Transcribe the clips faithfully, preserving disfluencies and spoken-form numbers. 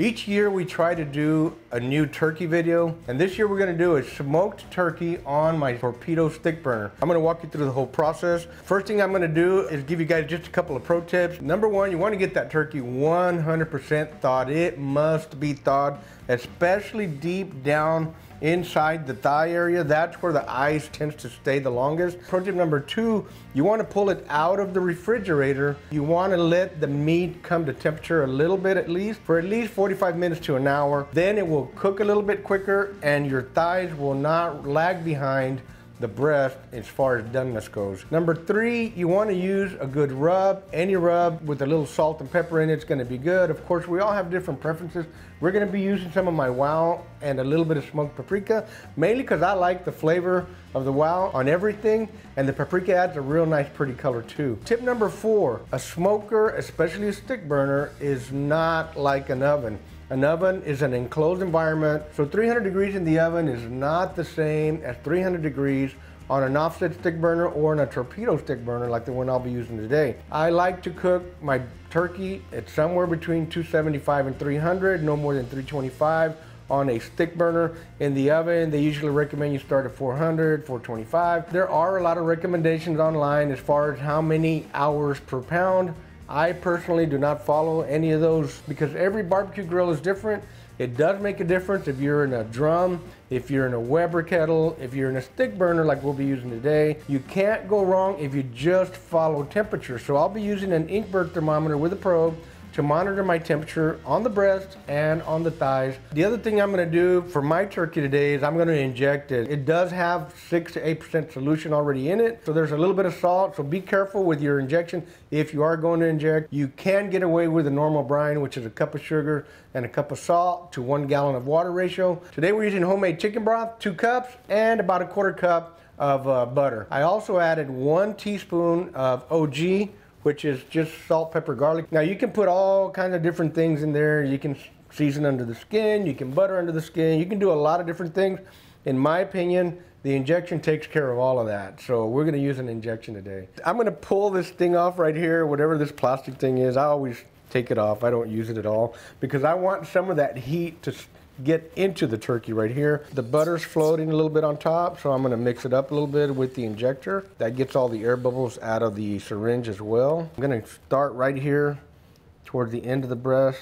Each year we try to do a new turkey video, and this year we're gonna do a smoked turkey on my torpedo stick burner. I'm gonna walk you through the whole process. First thing I'm gonna do is give you guys just a couple of pro tips. Number one, you wanna get that turkey one hundred percent thawed. It must be thawed, especially deep down inside the thigh area. That's where the ice tends to stay the longest. Pro tip number two, you wanna pull it out of the refrigerator. You wanna let the meat come to temperature a little bit at least, for at least forty-five minutes to an hour. Then it will cook a little bit quicker and your thighs will not lag behind the breast as far as doneness goes. Number three, you wanna use a good rub. Any rub with a little salt and pepper in it's gonna be good. Of course, we all have different preferences. We're gonna be using some of my Wow and a little bit of smoked paprika, mainly because I like the flavor of the Wow on everything, and the paprika adds a real nice pretty color too. Tip number four, a smoker, especially a stick burner, is not like an oven. An oven is an enclosed environment, so three hundred degrees in the oven is not the same as three hundred degrees on an offset stick burner or on a torpedo stick burner like the one I'll be using today. I like to cook my turkey at somewhere between two seventy-five and three hundred, no more than three twenty-five on a stick burner. In the oven, they usually recommend you start at four hundred, four twenty-five. There are a lot of recommendations online as far as how many hours per pound. I personally do not follow any of those because every barbecue grill is different. It does make a difference if you're in a drum, if you're in a Weber kettle, if you're in a stick burner like we'll be using today. You can't go wrong if you just follow temperature. So I'll be using an Inkbird thermometer with a probe to monitor my temperature on the breast and on the thighs. The other thing I'm gonna do for my turkey today is I'm gonna inject it. It does have six to eight percent solution already in it, so there's a little bit of salt, so be careful with your injection. If you are going to inject, you can get away with a normal brine, which is a cup of sugar and a cup of salt to one gallon of water ratio. Today we're using homemade chicken broth, two cups, and about a quarter cup of uh, butter. I also added one teaspoon of O G, which is just salt, pepper, garlic. Now you can put all kinds of different things in there. You can season under the skin, you can butter under the skin, you can do a lot of different things. In my opinion, the injection takes care of all of that. So we're gonna use an injection today. I'm gonna pull this thing off right here, whatever this plastic thing is. I always take it off, I don't use it at all, because I want some of that heat to get into the turkey right here. The butter's floating a little bit on top, so I'm gonna mix it up a little bit with the injector. That gets all the air bubbles out of the syringe as well. I'm gonna start right here toward the end of the breast,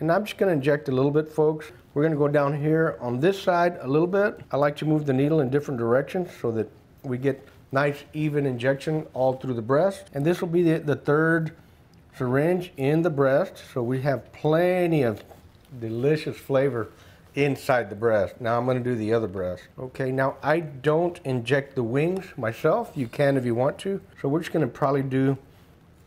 and I'm just gonna inject a little bit, folks. We're gonna go down here on this side a little bit. I like to move the needle in different directions so that we get nice even injection all through the breast. And this will be the, the third syringe in the breast, so we have plenty of delicious flavor inside the breast. Now I'm gonna do the other breast. Okay, now I don't inject the wings myself. You can if you want to. So we're just gonna probably do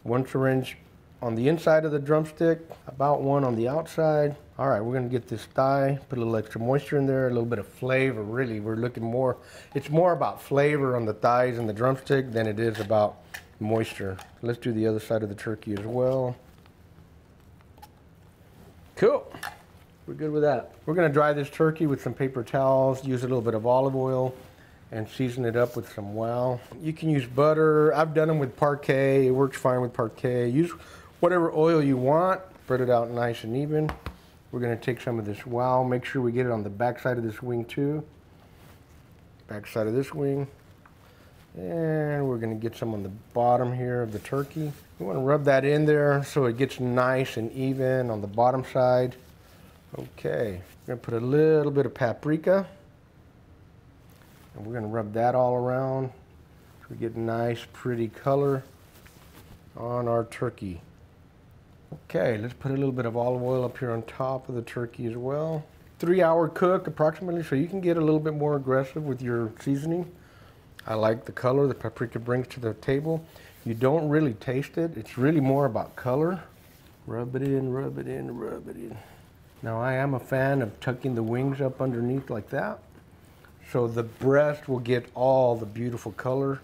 one syringe on the inside of the drumstick, about one on the outside. All right, we're gonna get this thigh, put a little extra moisture in there, a little bit of flavor, really. We're looking more, it's more about flavor on the thighs and the drumstick than it is about moisture. Let's do the other side of the turkey as well. Cool, we're good with that. We're gonna dry this turkey with some paper towels, use a little bit of olive oil, and season it up with some Wow. You can use butter. I've done them with parquet. It works fine with parquet. Use whatever oil you want. Spread it out nice and even. We're gonna take some of this Wow. Make sure we get it on the back side of this wing too. Back side of this wing. And we're gonna get some on the bottom here of the turkey. You wanna rub that in there so it gets nice and even on the bottom side. Okay, we're gonna put a little bit of paprika. And we're gonna rub that all around so we get nice, pretty color on our turkey. Okay, let's put a little bit of olive oil up here on top of the turkey as well. Three hour cook approximately, so you can get a little bit more aggressive with your seasoning. I like the color the paprika brings to the table. You don't really taste it. It's really more about color. Rub it in, rub it in, rub it in. Now I am a fan of tucking the wings up underneath like that. So the breast will get all the beautiful color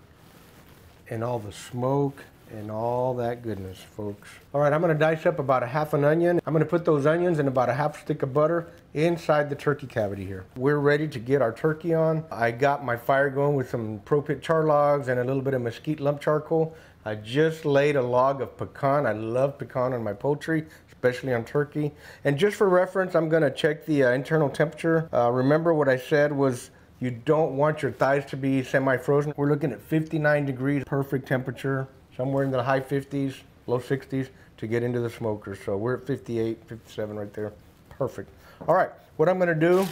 and all the smoke and all that goodness, folks. All right, I'm gonna dice up about a half an onion. I'm gonna put those onions and about a half stick of butter inside the turkey cavity here. We're ready to get our turkey on. I got my fire going with some Pro Pit Charlogs and a little bit of mesquite lump charcoal. I just laid a log of pecan. I love pecan on my poultry, especially on turkey. And just for reference, I'm gonna check the uh, internal temperature. Uh, remember what I said was you don't want your thighs to be semi-frozen. We're looking at fifty-nine degrees, perfect temperature, somewhere in the high fifties, low sixties to get into the smoker. So we're at fifty-eight, fifty-seven right there, perfect. All right, what I'm gonna do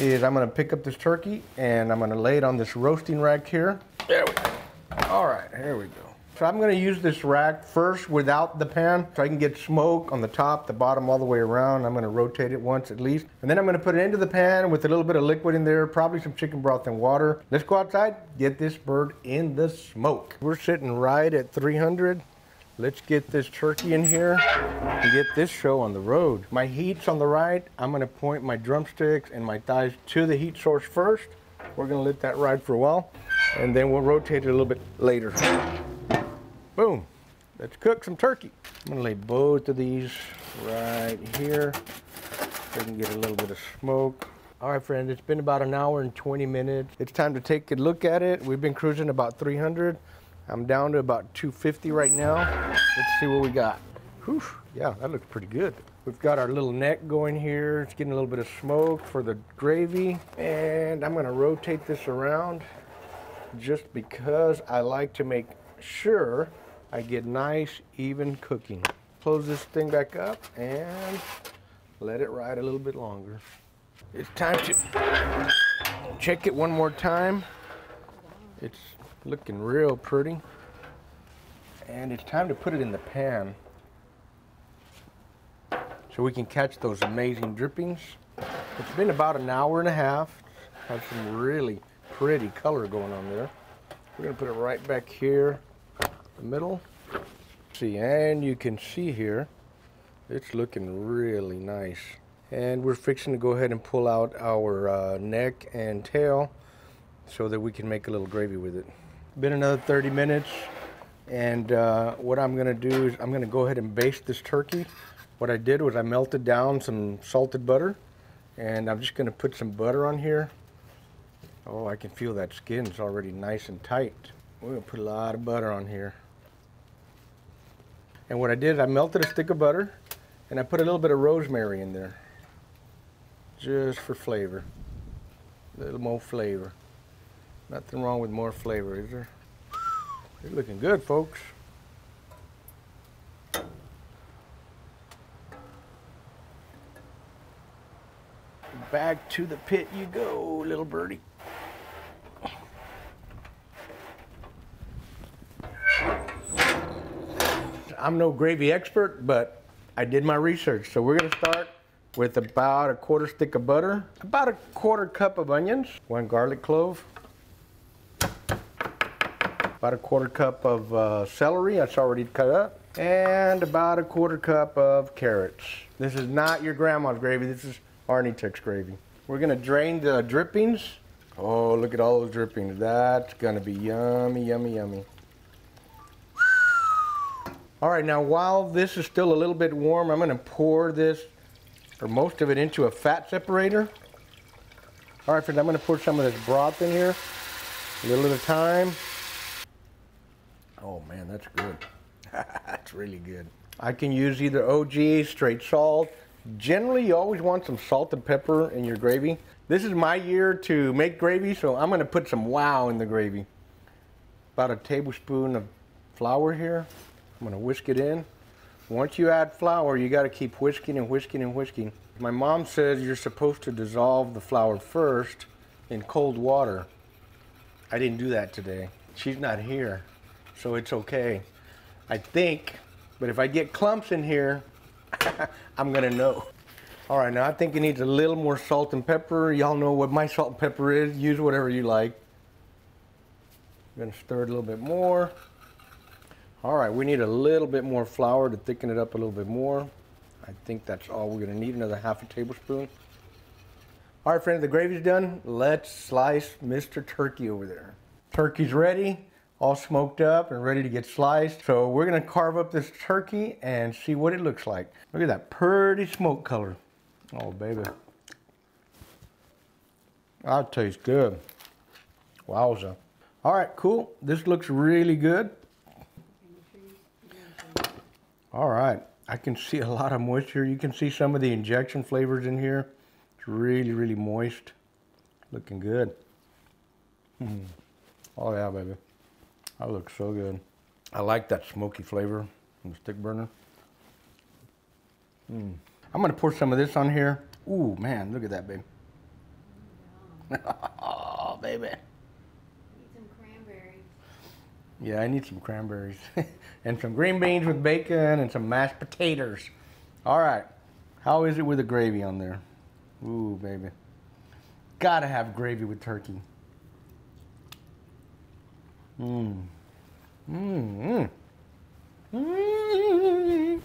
is I'm gonna pick up this turkey and I'm gonna lay it on this roasting rack here. There we go. All right, here we go. So I'm gonna use this rack first without the pan so I can get smoke on the top, the bottom, all the way around. I'm gonna rotate it once at least. And then I'm gonna put it into the pan with a little bit of liquid in there, probably some chicken broth and water. Let's go outside, get this bird in the smoke. We're sitting right at three hundred. Let's get this turkey in here and get this show on the road. My heat's on the right. I'm gonna point my drumsticks and my thighs to the heat source first. We're gonna let that ride for a while and then we'll rotate it a little bit later. Boom, let's cook some turkey. I'm gonna lay both of these right here so I can get a little bit of smoke. All right, friends, it's been about an hour and twenty minutes. It's time to take a look at it. We've been cruising about three hundred. I'm down to about two fifty right now. Let's see what we got. Whew, yeah, that looks pretty good. We've got our little neck going here. It's getting a little bit of smoke for the gravy. And I'm gonna rotate this around just because I like to make sure I get nice, even cooking. Close this thing back up and let it ride a little bit longer. It's time to check it one more time. It's looking real pretty. And it's time to put it in the pan so we can catch those amazing drippings. It's been about an hour and a half. Has some really pretty color going on there. We're gonna put it right back here. Middle. See, and you can see here it's looking really nice, and we're fixing to go ahead and pull out our uh, neck and tail so that we can make a little gravy with it. Been another thirty minutes, and uh, what I'm gonna do is I'm gonna go ahead and baste this turkey. What I did was I melted down some salted butter, and I'm just gonna put some butter on here. Oh, I can feel that skin's already nice and tight. We're gonna put a lot of butter on here. And what I did, I melted a stick of butter and I put a little bit of rosemary in there. Just for flavor. A little more flavor. Nothing wrong with more flavor, is there? They're looking good, folks. Back to the pit you go, little birdie. I'm no gravy expert, but I did my research. So we're gonna start with about a quarter stick of butter, about a quarter cup of onions, one garlic clove, about a quarter cup of uh, celery, that's already cut up, and about a quarter cup of carrots. This is not your grandma's gravy, this is Arnitex gravy. We're gonna drain the drippings. Oh, look at all those drippings. That's gonna be yummy, yummy, yummy. All right, now while this is still a little bit warm, I'm gonna pour this, or most of it, into a fat separator. All right, friends, I'm gonna pour some of this broth in here, a little at a time. Oh man, that's good. That's really good. I can use either O G, straight salt. Generally, you always want some salt and pepper in your gravy. This is my year to make gravy, so I'm gonna put some wow in the gravy. About a tablespoon of flour here. I'm gonna whisk it in. Once you add flour, you gotta keep whisking and whisking and whisking. My mom says you're supposed to dissolve the flour first in cold water. I didn't do that today. She's not here, so it's okay. I think, but if I get clumps in here, I'm gonna know. All right, now I think it needs a little more salt and pepper. Y'all know what my salt and pepper is. Use whatever you like. I'm gonna stir it a little bit more. All right, we need a little bit more flour to thicken it up a little bit more. I think that's all we're gonna need, another half a tablespoon. All right, friends, the gravy's done. Let's slice Mister Turkey over there. Turkey's ready, all smoked up and ready to get sliced. So we're gonna carve up this turkey and see what it looks like. Look at that pretty smoke color. Oh, baby. That tastes good. Wowza. All right, cool. This looks really good. All right, I can see a lot of moisture. You can see some of the injection flavors in here. It's really, really moist. Looking good. Mm. Oh yeah, baby. That looks so good. I like that smoky flavor from the stick burner. Mm. I'm gonna pour some of this on here. Ooh, man, look at that, baby. Oh, baby. Need some cranberries. Yeah, I need some cranberries. And some green beans with bacon and some mashed potatoes. All right, how is it with the gravy on there? Ooh, baby. Gotta have gravy with turkey. Mmm. Mmm. Mmm.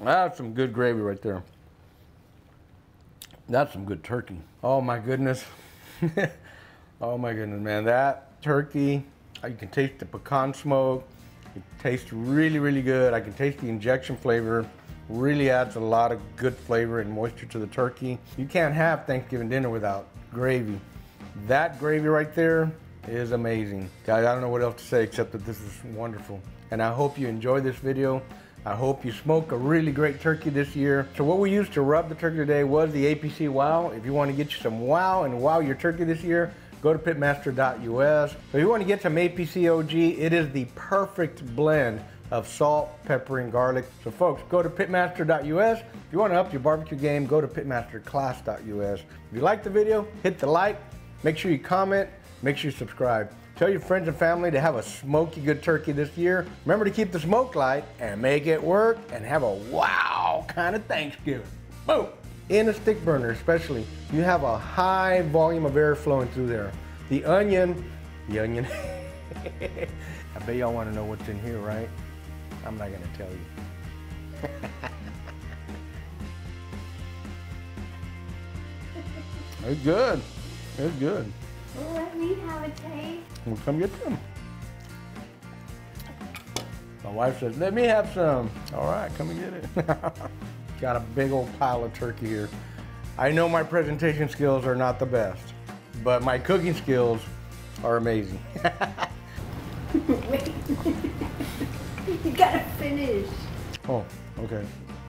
That's some good gravy right there. That's some good turkey. Oh my goodness. Oh my goodness, man. That turkey, you can taste the pecan smoke. It tastes really, really good. I can taste the injection flavor. Really adds a lot of good flavor and moisture to the turkey. You can't have Thanksgiving dinner without gravy. That gravy right there is amazing. Guys, I don't know what else to say except that this is wonderful. And I hope you enjoy this video. I hope you smoke a really great turkey this year. So what we used to rub the turkey today was the A P C Wow. If you want to get you some wow and wow your turkey this year, go to pitmaster dot U S. If you want to get some A P C O G, it is the perfect blend of salt, pepper, and garlic. So folks, go to pitmaster dot U S. If you want to up your barbecue game, go to pitmaster class dot U S. If you like the video, hit the like. Make sure you comment. Make sure you subscribe. Tell your friends and family to have a smoky good turkey this year. Remember to keep the smoke light and make it work and have a wow kind of Thanksgiving. Boom! In a stick burner especially, you have a high volume of air flowing through there. The onion, the onion. I bet y'all want to know what's in here, right? I'm not going to tell you. It's good. It's good. Well, let me have a taste. We'll come get some. My wife says, let me have some. All right, come and get it. Got a big old pile of turkey here. I know my presentation skills are not the best, but my cooking skills are amazing. Wait. You gotta finish. Oh, okay.